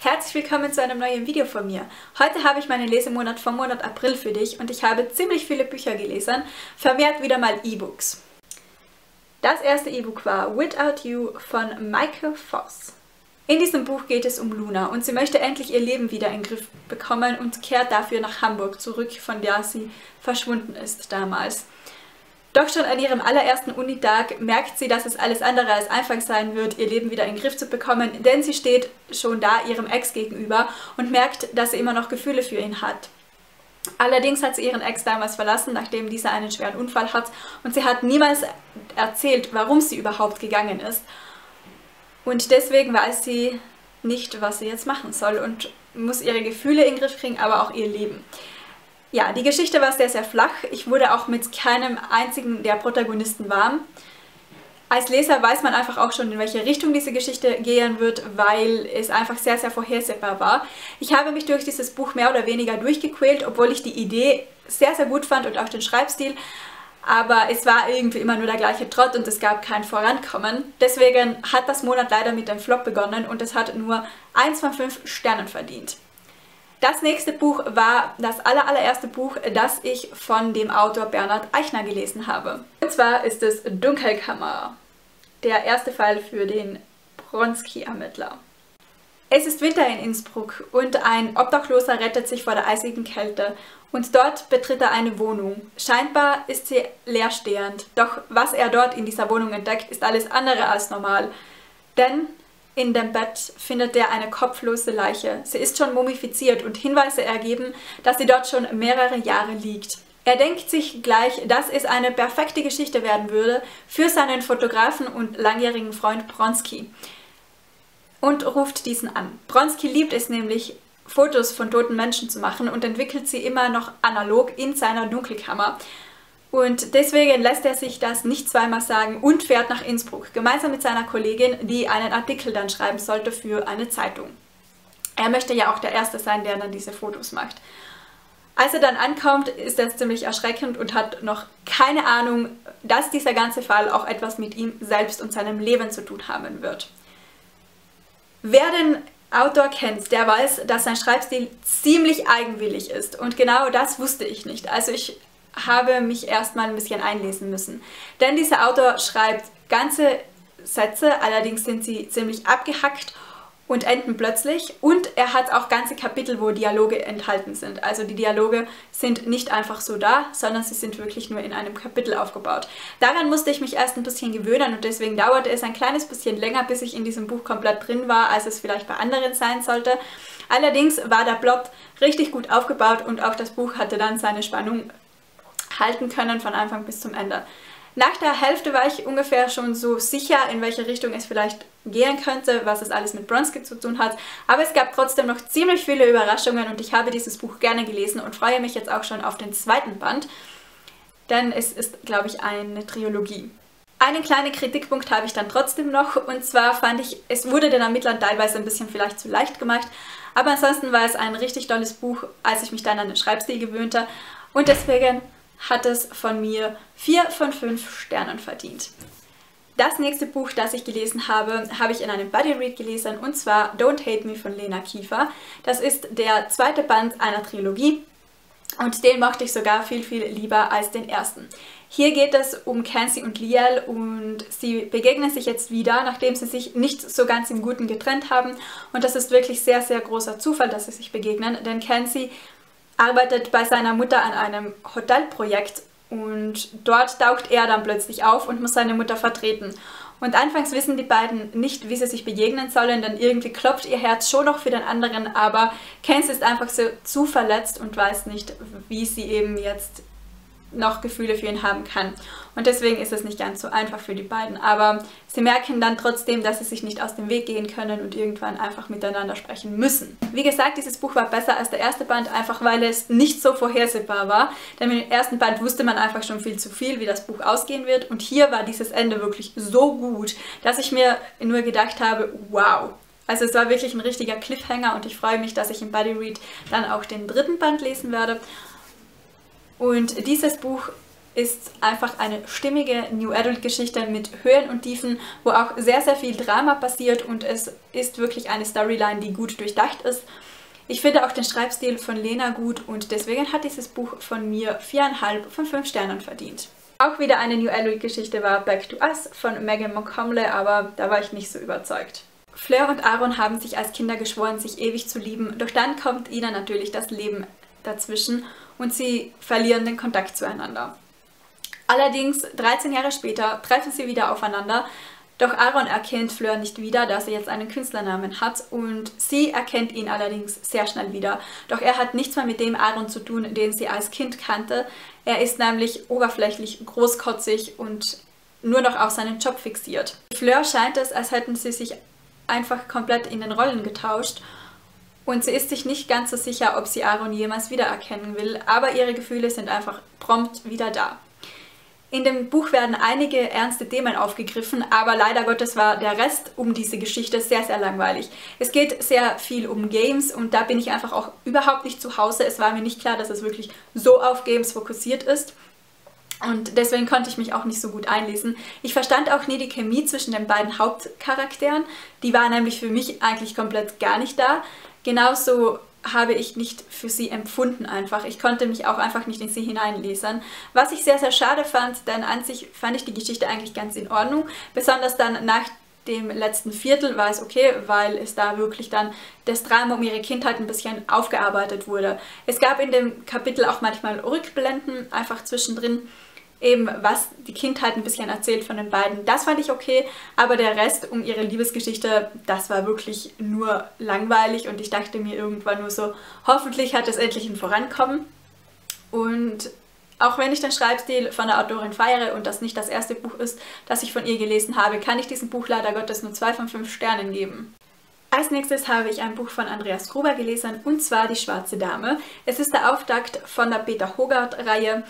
Herzlich willkommen zu einem neuen Video von mir. Heute habe ich meinen Lesemonat vom Monat April für dich und ich habe ziemlich viele Bücher gelesen, vermehrt wieder mal E-Books. Das erste E-Book war Without You von Michael Voss. In diesem Buch geht es um Luna und sie möchte endlich ihr Leben wieder in den Griff bekommen und kehrt dafür nach Hamburg zurück, von der sie verschwunden ist damals. Doch schon an ihrem allerersten Unitag merkt sie, dass es alles andere als einfach sein wird, ihr Leben wieder in den Griff zu bekommen, denn sie steht schon da ihrem Ex gegenüber und merkt, dass sie immer noch Gefühle für ihn hat. Allerdings hat sie ihren Ex damals verlassen, nachdem dieser einen schweren Unfall hat, und sie hat niemals erzählt, warum sie überhaupt gegangen ist. Und deswegen weiß sie nicht, was sie jetzt machen soll und muss ihre Gefühle in den Griff kriegen, aber auch ihr Leben. Ja, die Geschichte war sehr, sehr flach. Ich wurde auch mit keinem einzigen der Protagonisten warm. Als Leser weiß man einfach auch schon, in welche Richtung diese Geschichte gehen wird, weil es einfach sehr, sehr vorhersehbar war. Ich habe mich durch dieses Buch mehr oder weniger durchgequält, obwohl ich die Idee sehr, sehr gut fand und auch den Schreibstil. Aber es war irgendwie immer nur der gleiche Trott und es gab kein Vorankommen. Deswegen hat das Monat leider mit einem Flop begonnen und es hat nur 1 von 5 Sternen verdient. Das nächste Buch war das allererste Buch, das ich von dem Autor Bernhard Eichner gelesen habe. Und zwar ist es Dunkelkammer, der erste Fall für den Bronski-Ermittler. Es ist Winter in Innsbruck und ein Obdachloser rettet sich vor der eisigen Kälte und dort betritt er eine Wohnung. Scheinbar ist sie leerstehend, doch was er dort in dieser Wohnung entdeckt, ist alles andere als normal, denn in dem Bett findet er eine kopflose Leiche. Sie ist schon mumifiziert und Hinweise ergeben, dass sie dort schon mehrere Jahre liegt. Er denkt sich gleich, dass es eine perfekte Geschichte werden würde für seinen Fotografen und langjährigen Freund Bronski und ruft diesen an. Bronski liebt es nämlich, Fotos von toten Menschen zu machen und entwickelt sie immer noch analog in seiner Dunkelkammer. Und deswegen lässt er sich das nicht zweimal sagen und fährt nach Innsbruck, gemeinsam mit seiner Kollegin, die einen Artikel dann schreiben sollte für eine Zeitung. Er möchte ja auch der Erste sein, der dann diese Fotos macht. Als er dann ankommt, ist das ziemlich erschreckend und hat noch keine Ahnung, dass dieser ganze Fall auch etwas mit ihm selbst und seinem Leben zu tun haben wird. Wer den Autor kennt, der weiß, dass sein Schreibstil ziemlich eigenwillig ist. Und genau das wusste ich nicht. Also ich habe mich erstmal ein bisschen einlesen müssen. Denn dieser Autor schreibt ganze Sätze, allerdings sind sie ziemlich abgehackt und enden plötzlich. Und er hat auch ganze Kapitel, wo Dialoge enthalten sind. Also die Dialoge sind nicht einfach so da, sondern sie sind wirklich nur in einem Kapitel aufgebaut. Daran musste ich mich erst ein bisschen gewöhnen und deswegen dauerte es ein kleines bisschen länger, bis ich in diesem Buch komplett drin war, als es vielleicht bei anderen sein sollte. Allerdings war der Plot richtig gut aufgebaut und auch das Buch hatte dann seine Spannung halten können von Anfang bis zum Ende. Nach der Hälfte war ich ungefähr schon so sicher, in welche Richtung es vielleicht gehen könnte, was es alles mit Bronski zu tun hat, aber es gab trotzdem noch ziemlich viele Überraschungen und ich habe dieses Buch gerne gelesen und freue mich jetzt auch schon auf den zweiten Band, denn es ist, glaube ich, eine Trilogie. Einen kleinen Kritikpunkt habe ich dann trotzdem noch, und zwar fand ich, es wurde den Ermittlern teilweise ein bisschen vielleicht zu leicht gemacht, aber ansonsten war es ein richtig tolles Buch, als ich mich dann an den Schreibstil gewöhnte, und deswegen hat es von mir 4 von 5 Sternen verdient. Das nächste Buch, das ich gelesen habe, habe ich in einem Buddy Read gelesen, und zwar Don't Hate Me von Lena Kiefer. Das ist der zweite Band einer Trilogie und den mochte ich sogar viel, viel lieber als den ersten. Hier geht es um Kenzie und Liel und sie begegnen sich jetzt wieder, nachdem sie sich nicht so ganz im Guten getrennt haben, und das ist wirklich sehr, sehr großer Zufall, dass sie sich begegnen, denn Kenzie arbeitet bei seiner Mutter an einem Hotelprojekt und dort taucht er dann plötzlich auf und muss seine Mutter vertreten. Und anfangs wissen die beiden nicht, wie sie sich begegnen sollen, denn irgendwie klopft ihr Herz schon noch für den anderen, aber Kenzie ist einfach so zu verletzt und weiß nicht, wie sie eben jetzt noch Gefühle für ihn haben kann. Und deswegen ist es nicht ganz so einfach für die beiden, aber sie merken dann trotzdem, dass sie sich nicht aus dem Weg gehen können und irgendwann einfach miteinander sprechen müssen. Wie gesagt, dieses Buch war besser als der erste Band, einfach weil es nicht so vorhersehbar war, denn mit dem ersten Band wusste man einfach schon viel zu viel, wie das Buch ausgehen wird, und hier war dieses Ende wirklich so gut, dass ich mir nur gedacht habe, wow! Also es war wirklich ein richtiger Cliffhanger und ich freue mich, dass ich im Buddy Read dann auch den dritten Band lesen werde. Und dieses Buch ist einfach eine stimmige New Adult Geschichte mit Höhen und Tiefen, wo auch sehr, sehr viel Drama passiert und es ist wirklich eine Storyline, die gut durchdacht ist. Ich finde auch den Schreibstil von Lena gut und deswegen hat dieses Buch von mir 4,5 von 5 Sternen verdient. Auch wieder eine New Adult Geschichte war Back to Us von Meghan Montgomery, aber da war ich nicht so überzeugt. Fleur und Aaron haben sich als Kinder geschworen, sich ewig zu lieben, doch dann kommt ihnen natürlich das Leben dazwischen und sie verlieren den Kontakt zueinander. Allerdings 13 Jahre später treffen sie wieder aufeinander, doch Aaron erkennt Fleur nicht wieder, da sie jetzt einen Künstlernamen hat und sie erkennt ihn allerdings sehr schnell wieder. Doch er hat nichts mehr mit dem Aaron zu tun, den sie als Kind kannte. Er ist nämlich oberflächlich, großkotzig und nur noch auf seinen Job fixiert. Fleur scheint es, als hätten sie sich einfach komplett in den Rollen getauscht und sie ist sich nicht ganz so sicher, ob sie Aaron jemals wiedererkennen will, aber ihre Gefühle sind einfach prompt wieder da. In dem Buch werden einige ernste Themen aufgegriffen, aber leider Gottes war der Rest um diese Geschichte sehr, sehr langweilig. Es geht sehr viel um Games und da bin ich einfach auch überhaupt nicht zu Hause. Es war mir nicht klar, dass es wirklich so auf Games fokussiert ist. Und deswegen konnte ich mich auch nicht so gut einlesen. Ich verstand auch nie die Chemie zwischen den beiden Hauptcharakteren. Die war nämlich für mich eigentlich komplett gar nicht da. Genauso habe ich nicht für sie empfunden einfach. Ich konnte mich auch einfach nicht in sie hineinlesen. Was ich sehr, sehr schade fand, denn an sich fand ich die Geschichte eigentlich ganz in Ordnung. Besonders dann nach dem letzten Viertel war es okay, weil es da wirklich dann das Drama um ihre Kindheit ein bisschen aufgearbeitet wurde. Es gab in dem Kapitel auch manchmal Rückblenden, einfach zwischendrin, eben was die Kindheit ein bisschen erzählt von den beiden. Das fand ich okay, aber der Rest um ihre Liebesgeschichte, das war wirklich nur langweilig und ich dachte mir irgendwann nur so, hoffentlich hat es endlich ein Vorankommen. Und auch wenn ich den Schreibstil von der Autorin feiere und das nicht das erste Buch ist, das ich von ihr gelesen habe, kann ich diesem Buch leider Gottes nur 2 von 5 Sternen geben. Als nächstes habe ich ein Buch von Andreas Gruber gelesen, und zwar Die Schwarze Dame. Es ist der Auftakt von der Peter Hogarth-Reihe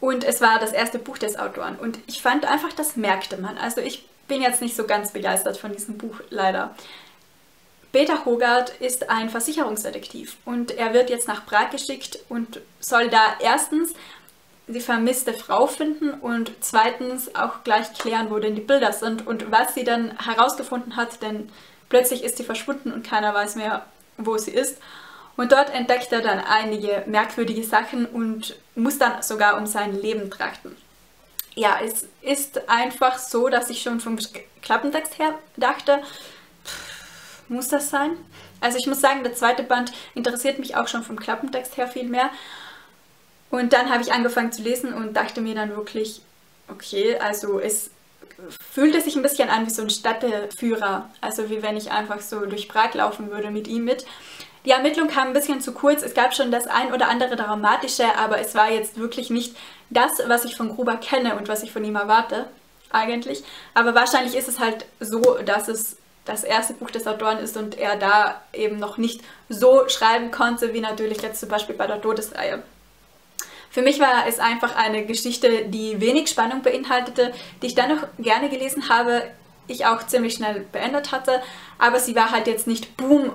und es war das erste Buch des Autoren. Und ich fand einfach, das merkte man. Also ich bin jetzt nicht so ganz begeistert von diesem Buch, leider. Peter Hogarth ist ein Versicherungsdetektiv und er wird jetzt nach Prag geschickt und soll da erstens die vermisste Frau finden und zweitens auch gleich klären, wo denn die Bilder sind und was sie dann herausgefunden hat, denn plötzlich ist sie verschwunden und keiner weiß mehr, wo sie ist. Und dort entdeckt er dann einige merkwürdige Sachen und muss dann sogar um sein Leben trachten. Ja, es ist einfach so, dass ich schon vom Klappentext her dachte, muss das sein? Also ich muss sagen, der zweite Band interessiert mich auch schon vom Klappentext her viel mehr. Und dann habe ich angefangen zu lesen und dachte mir dann wirklich, okay, also es fühlte sich ein bisschen an wie so ein Stadtführer, also wie wenn ich einfach so durch Prag laufen würde mit ihm mit. Die Ermittlung kam ein bisschen zu kurz, es gab schon das ein oder andere Dramatische, aber es war jetzt wirklich nicht das, was ich von Gruber kenne und was ich von ihm erwarte, eigentlich. Aber wahrscheinlich ist es halt so, dass es das erste Buch des Autoren ist und er da eben noch nicht so schreiben konnte, wie natürlich jetzt zum Beispiel bei der Todesreihe. Für mich war es einfach eine Geschichte, die wenig Spannung beinhaltete, die ich dann noch gerne gelesen habe, ich auch ziemlich schnell beendet hatte, aber sie war halt jetzt nicht boom,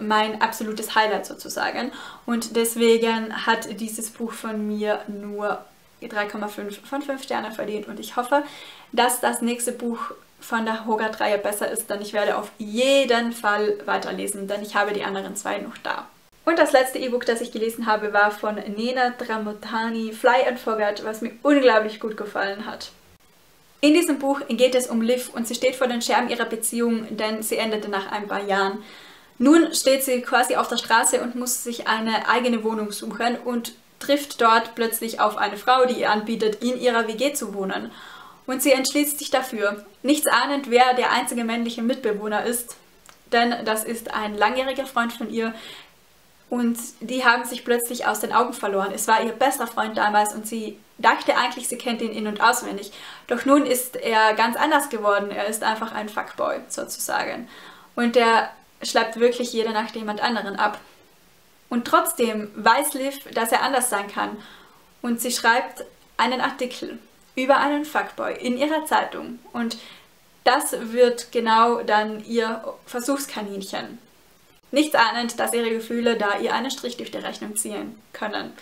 mein absolutes Highlight sozusagen und deswegen hat dieses Buch von mir nur 3,5 von 5 Sternen verdient und ich hoffe, dass das nächste Buch von der Hogarth-Reihe besser ist, denn ich werde auf jeden Fall weiterlesen, denn ich habe die anderen zwei noch da. Und das letzte E-Book, das ich gelesen habe, war von Nena Dramotani, Fly and Forget, was mir unglaublich gut gefallen hat. In diesem Buch geht es um Liv und sie steht vor den Scherben ihrer Beziehung, denn sie endete nach ein paar Jahren. Nun steht sie quasi auf der Straße und muss sich eine eigene Wohnung suchen und trifft dort plötzlich auf eine Frau, die ihr anbietet, in ihrer WG zu wohnen. Und sie entschließt sich dafür, nichts ahnend, wer der einzige männliche Mitbewohner ist, denn das ist ein langjähriger Freund von ihr, und die haben sich plötzlich aus den Augen verloren. Es war ihr bester Freund damals und sie dachte eigentlich, sie kennt ihn in- und auswendig. Doch nun ist er ganz anders geworden. Er ist einfach ein Fuckboy sozusagen. Und der schleppt wirklich jede Nacht jemand anderen ab. Und trotzdem weiß Liv, dass er anders sein kann. Und sie schreibt einen Artikel über einen Fuckboy in ihrer Zeitung. Und das wird genau dann ihr Versuchskaninchen. Nichts ahnend, dass ihre Gefühle da ihr einen Strich durch die Rechnung ziehen können.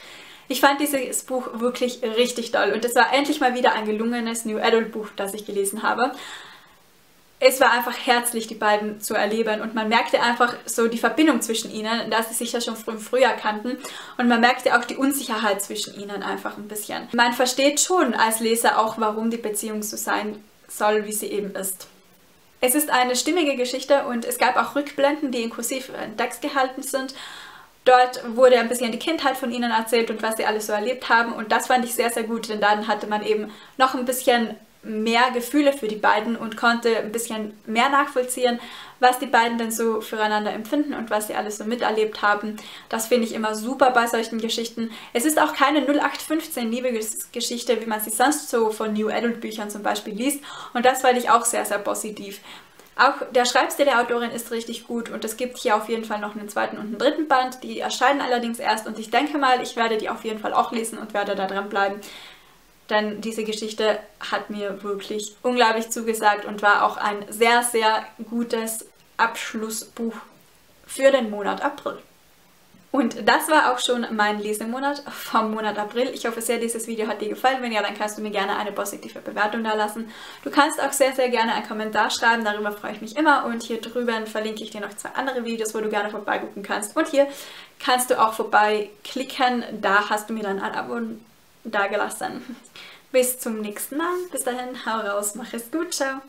Ich fand dieses Buch wirklich richtig toll und es war endlich mal wieder ein gelungenes New Adult Buch, das ich gelesen habe. Es war einfach herzlich, die beiden zu erleben und man merkte einfach so die Verbindung zwischen ihnen, dass sie sich ja schon im Frühjahr kannten und man merkte auch die Unsicherheit zwischen ihnen einfach ein bisschen. Man versteht schon als Leser auch, warum die Beziehung so sein soll, wie sie eben ist. Es ist eine stimmige Geschichte und es gab auch Rückblenden, die in kursiven Text gehalten sind. Dort wurde ein bisschen die Kindheit von ihnen erzählt und was sie alles so erlebt haben und das fand ich sehr, sehr gut, denn dann hatte man eben noch ein bisschen mehr Gefühle für die beiden und konnte ein bisschen mehr nachvollziehen, was die beiden denn so füreinander empfinden und was sie alles so miterlebt haben. Das finde ich immer super bei solchen Geschichten. Es ist auch keine 0815-Liebesgeschichte, wie man sie sonst so von New Adult Büchern zum Beispiel liest und das fand ich auch sehr, sehr positiv. Auch der Schreibstil der Autorin ist richtig gut und es gibt hier auf jeden Fall noch einen zweiten und einen dritten Band, die erscheinen allerdings erst und ich denke mal, ich werde die auf jeden Fall auch lesen und werde da dranbleiben. Denn diese Geschichte hat mir wirklich unglaublich zugesagt und war auch ein sehr, sehr gutes Abschlussbuch für den Monat April. Und das war auch schon mein Lesemonat vom Monat April. Ich hoffe sehr, dieses Video hat dir gefallen. Wenn ja, dann kannst du mir gerne eine positive Bewertung da lassen. Du kannst auch sehr, sehr gerne einen Kommentar schreiben, darüber freue ich mich immer. Und hier drüben verlinke ich dir noch zwei andere Videos, wo du gerne vorbeigucken kannst. Und hier kannst du auch vorbeiklicken, da hast du mir dann ein Abo dagelassen. Bis zum nächsten Mal. Bis dahin, hau raus, mach es gut, ciao.